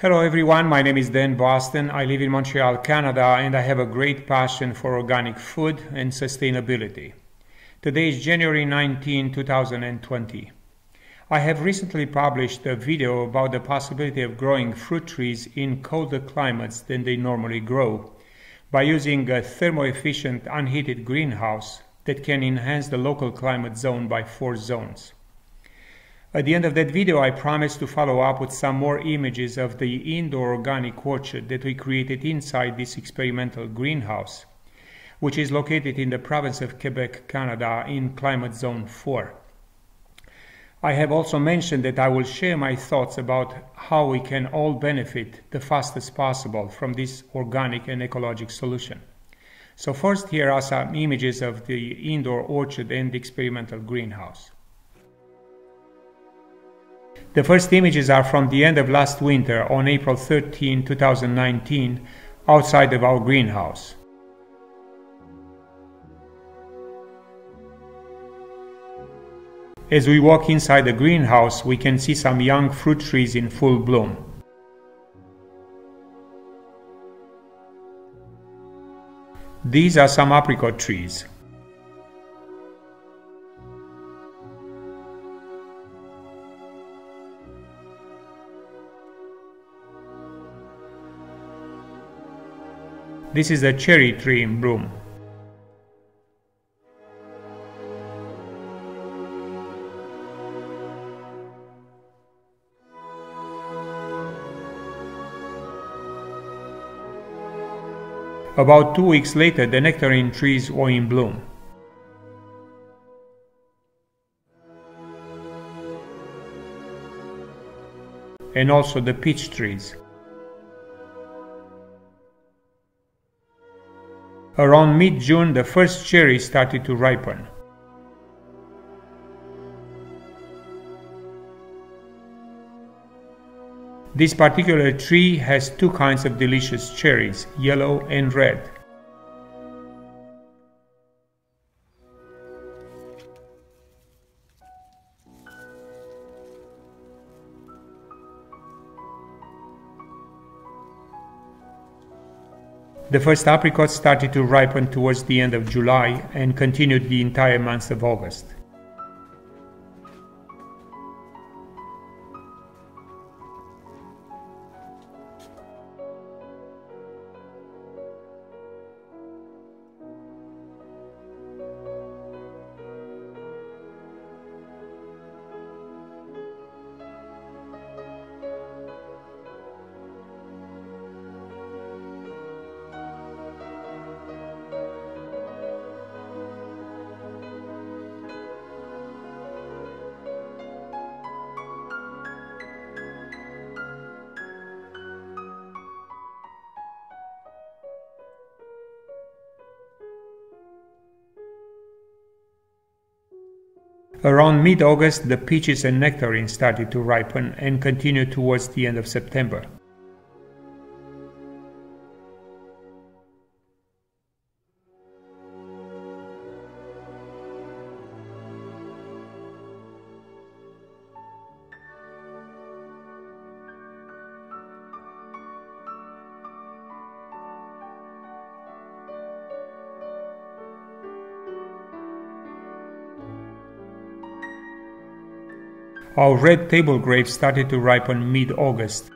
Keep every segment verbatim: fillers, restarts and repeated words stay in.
Hello everyone, my name is Dan Bostan. I live in Montreal, Canada, and I have a great passion for organic food and sustainability. Today is January nineteenth, two thousand twenty. I have recently published a video about the possibility of growing fruit trees in colder climates than they normally grow by using a thermo-efficient unheated greenhouse that can enhance the local climate zone by four zones. At the end of that video, I promise to follow up with some more images of the indoor organic orchard that we created inside this experimental greenhouse, which is located in the province of Quebec, Canada, in climate zone four. I have also mentioned that I will share my thoughts about how we can all benefit the fastest possible from this organic and ecologic solution. So first, here are some images of the indoor orchard and the experimental greenhouse. The first images are from the end of last winter, on April thirteenth, two thousand nineteen, outside of our greenhouse. As we walk inside the greenhouse, we can see some young fruit trees in full bloom. These are some apricot trees. This is a cherry tree in bloom. About two weeks later, the nectarine trees were in bloom. And also the peach trees. Around mid-June, the first cherries started to ripen. This particular tree has two kinds of delicious cherries, yellow and red. The first apricots started to ripen towards the end of July and continued the entire month of August. Around mid-August, the peaches and nectarines started to ripen and continued towards the end of September. Our red table grapes started to ripen mid-August.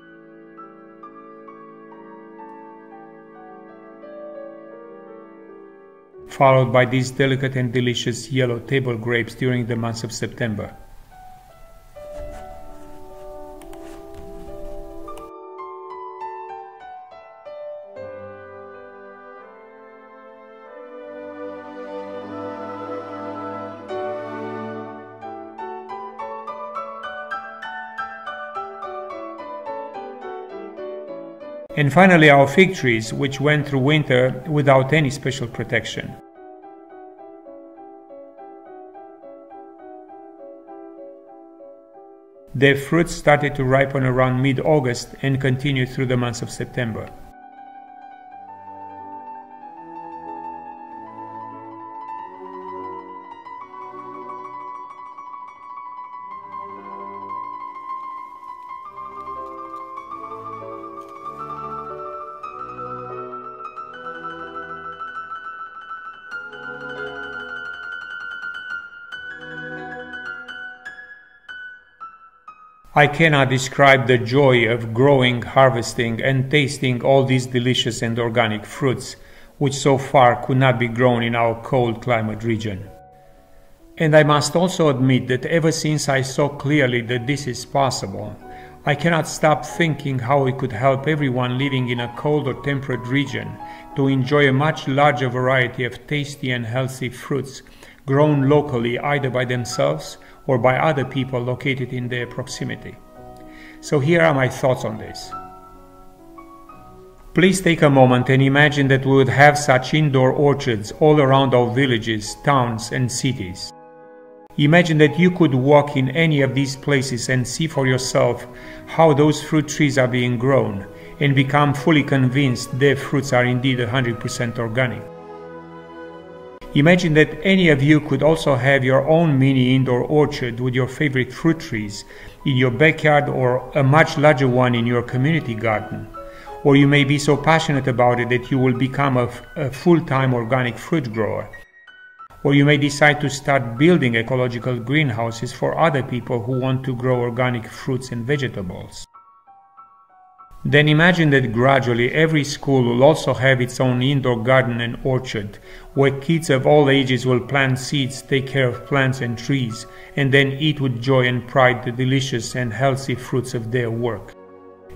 Followed by these delicate and delicious yellow table grapes during the month of September. And finally, our fig trees, which went through winter without any special protection. Their fruits started to ripen around mid-August and continued through the month of September. I cannot describe the joy of growing, harvesting and tasting all these delicious and organic fruits, which so far could not be grown in our cold climate region. And I must also admit that ever since I saw clearly that this is possible, I cannot stop thinking how we could help everyone living in a cold or temperate region to enjoy a much larger variety of tasty and healthy fruits grown locally either by themselves or by other people located in their proximity. So here are my thoughts on this. Please take a moment and imagine that we would have such indoor orchards all around our villages, towns and cities. Imagine that you could walk in any of these places and see for yourself how those fruit trees are being grown and become fully convinced their fruits are indeed one hundred percent organic. Imagine that any of you could also have your own mini indoor orchard with your favorite fruit trees in your backyard or a much larger one in your community garden. Or you may be so passionate about it that you will become a, a full-time organic fruit grower. Or you may decide to start building ecological greenhouses for other people who want to grow organic fruits and vegetables. Then imagine that gradually every school will also have its own indoor garden and orchard, where kids of all ages will plant seeds, take care of plants and trees, and then eat with joy and pride the delicious and healthy fruits of their work.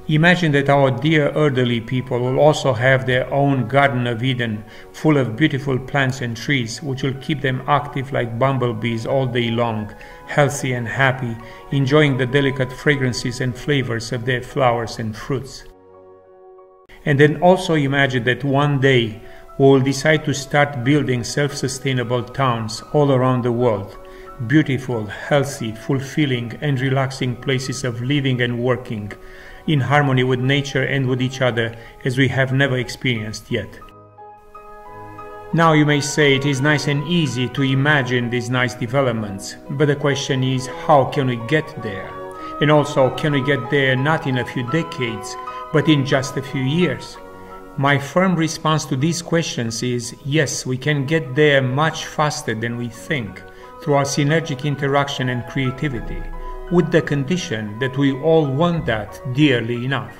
Imagine that our dear elderly people will also have their own Garden of Eden, full of beautiful plants and trees, which will keep them active like bumblebees all day long, healthy and happy, enjoying the delicate fragrances and flavors of their flowers and fruits. And then also imagine that one day we will decide to start building self-sustainable towns all around the world. Beautiful, healthy, fulfilling and relaxing places of living and working, in harmony with nature and with each other as we have never experienced yet. Now you may say it is nice and easy to imagine these nice developments, but the question is, how can we get there? And also, can we get there not in a few decades, but in just a few years? My firm response to these questions is, yes, we can get there much faster than we think, through our synergic interaction and creativity, with the condition that we all want that dearly enough.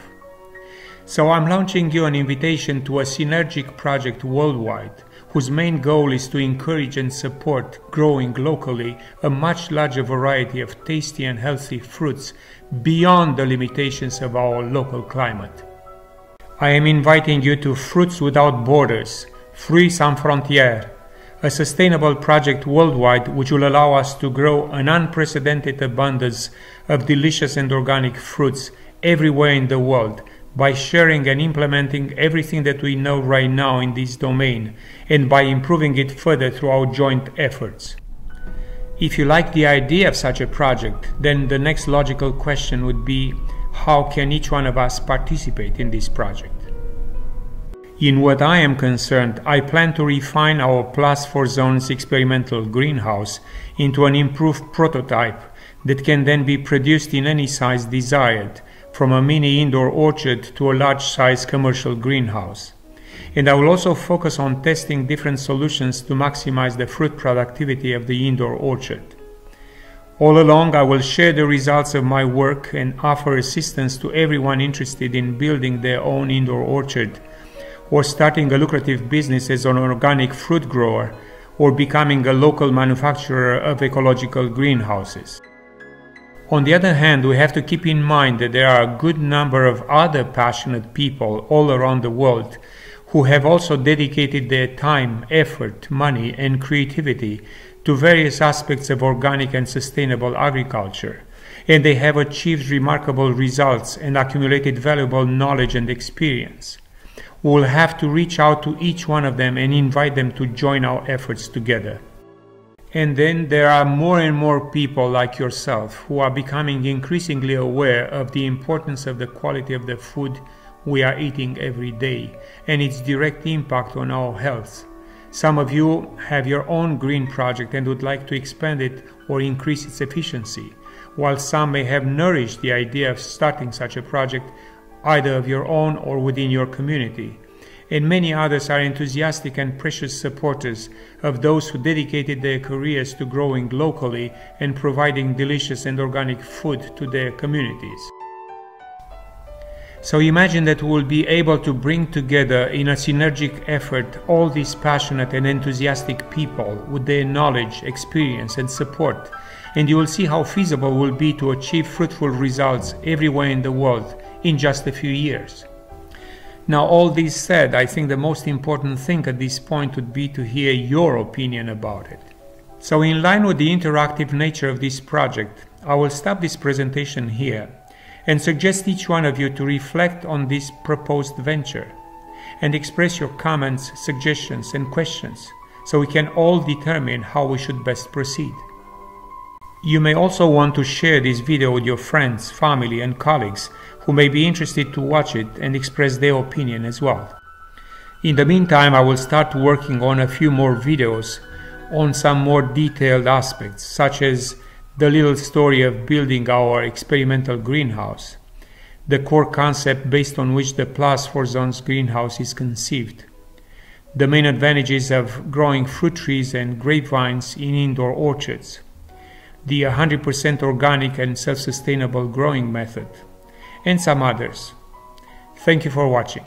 So I'm launching you an invitation to a synergic project worldwide, whose main goal is to encourage and support growing locally a much larger variety of tasty and healthy fruits beyond the limitations of our local climate. I am inviting you to Fruits Without Borders, Fruits Sans Frontières, a sustainable project worldwide which will allow us to grow an unprecedented abundance of delicious and organic fruits everywhere in the world by sharing and implementing everything that we know right now in this domain and by improving it further through our joint efforts. If you like the idea of such a project, then the next logical question would be, how can each one of us participate in this project? In what I am concerned, I plan to refine our Plus four Zones experimental greenhouse into an improved prototype that can then be produced in any size desired, from a mini indoor orchard to a large-size commercial greenhouse. And I will also focus on testing different solutions to maximize the fruit productivity of the indoor orchard. All along, I will share the results of my work and offer assistance to everyone interested in building their own indoor orchard, or starting a lucrative business as an organic fruit grower, or becoming a local manufacturer of ecological greenhouses. On the other hand, we have to keep in mind that there are a good number of other passionate people all around the world who have also dedicated their time, effort, money, and creativity to various aspects of organic and sustainable agriculture, and they have achieved remarkable results and accumulated valuable knowledge and experience. We will have to reach out to each one of them and invite them to join our efforts together. And then there are more and more people like yourself who are becoming increasingly aware of the importance of the quality of the food we are eating every day and its direct impact on our health. Some of you have your own green project and would like to expand it or increase its efficiency, while some may have nourished the idea of starting such a project either of your own or within your community, and many others are enthusiastic and precious supporters of those who dedicated their careers to growing locally and providing delicious and organic food to their communities. So imagine that we will be able to bring together in a synergic effort all these passionate and enthusiastic people with their knowledge, experience and support, and you will see how feasible it will be to achieve fruitful results everywhere in the world in just a few years. Now, all this said, I think the most important thing at this point would be to hear your opinion about it. So in line with the interactive nature of this project, I will stop this presentation here and suggest each one of you to reflect on this proposed venture and express your comments, suggestions and questions so we can all determine how we should best proceed. You may also want to share this video with your friends, family and colleagues who may be interested to watch it and express their opinion as well. In the meantime, I will start working on a few more videos on some more detailed aspects, such as the little story of building our experimental greenhouse, the core concept based on which the Plus four Zones greenhouse is conceived, the main advantages of growing fruit trees and grapevines in indoor orchards, the one hundred percent organic and self-sustainable growing method, and some others. Thank you for watching.